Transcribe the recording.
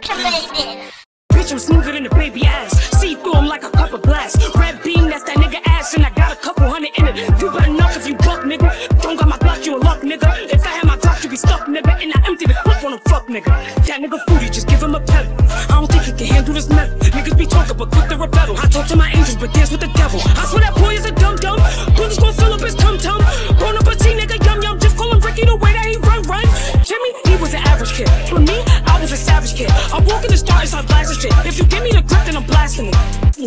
captivated. Bitch, I'm smoother than a baby ass. See through him like a cup of blast. Red beam, that's that nigga ass, and I got a couple hundred in it. You better knock if you buck, nigga. Don't got my Glock, you a luck, nigga. If I had my Glock, you be stuck, nigga. And I empty the clip on him, fuck, nigga. That nigga foodie, just give him a pellet. I don't think he can handle this metal. Niggas be talking, but quick to rebel. I talk to my angels, but dance with the devil. I swear that boy is a dum-dum. Bullets gon' fill up his tum-tum. Born up a T, nigga, yum-yum. Just call him Ricky the way that he run. Jimmy, he was an average kid. For me, I was a savage kid. I walk in the stars, I blast the shit. If you give me the grip, then I'm blasting it.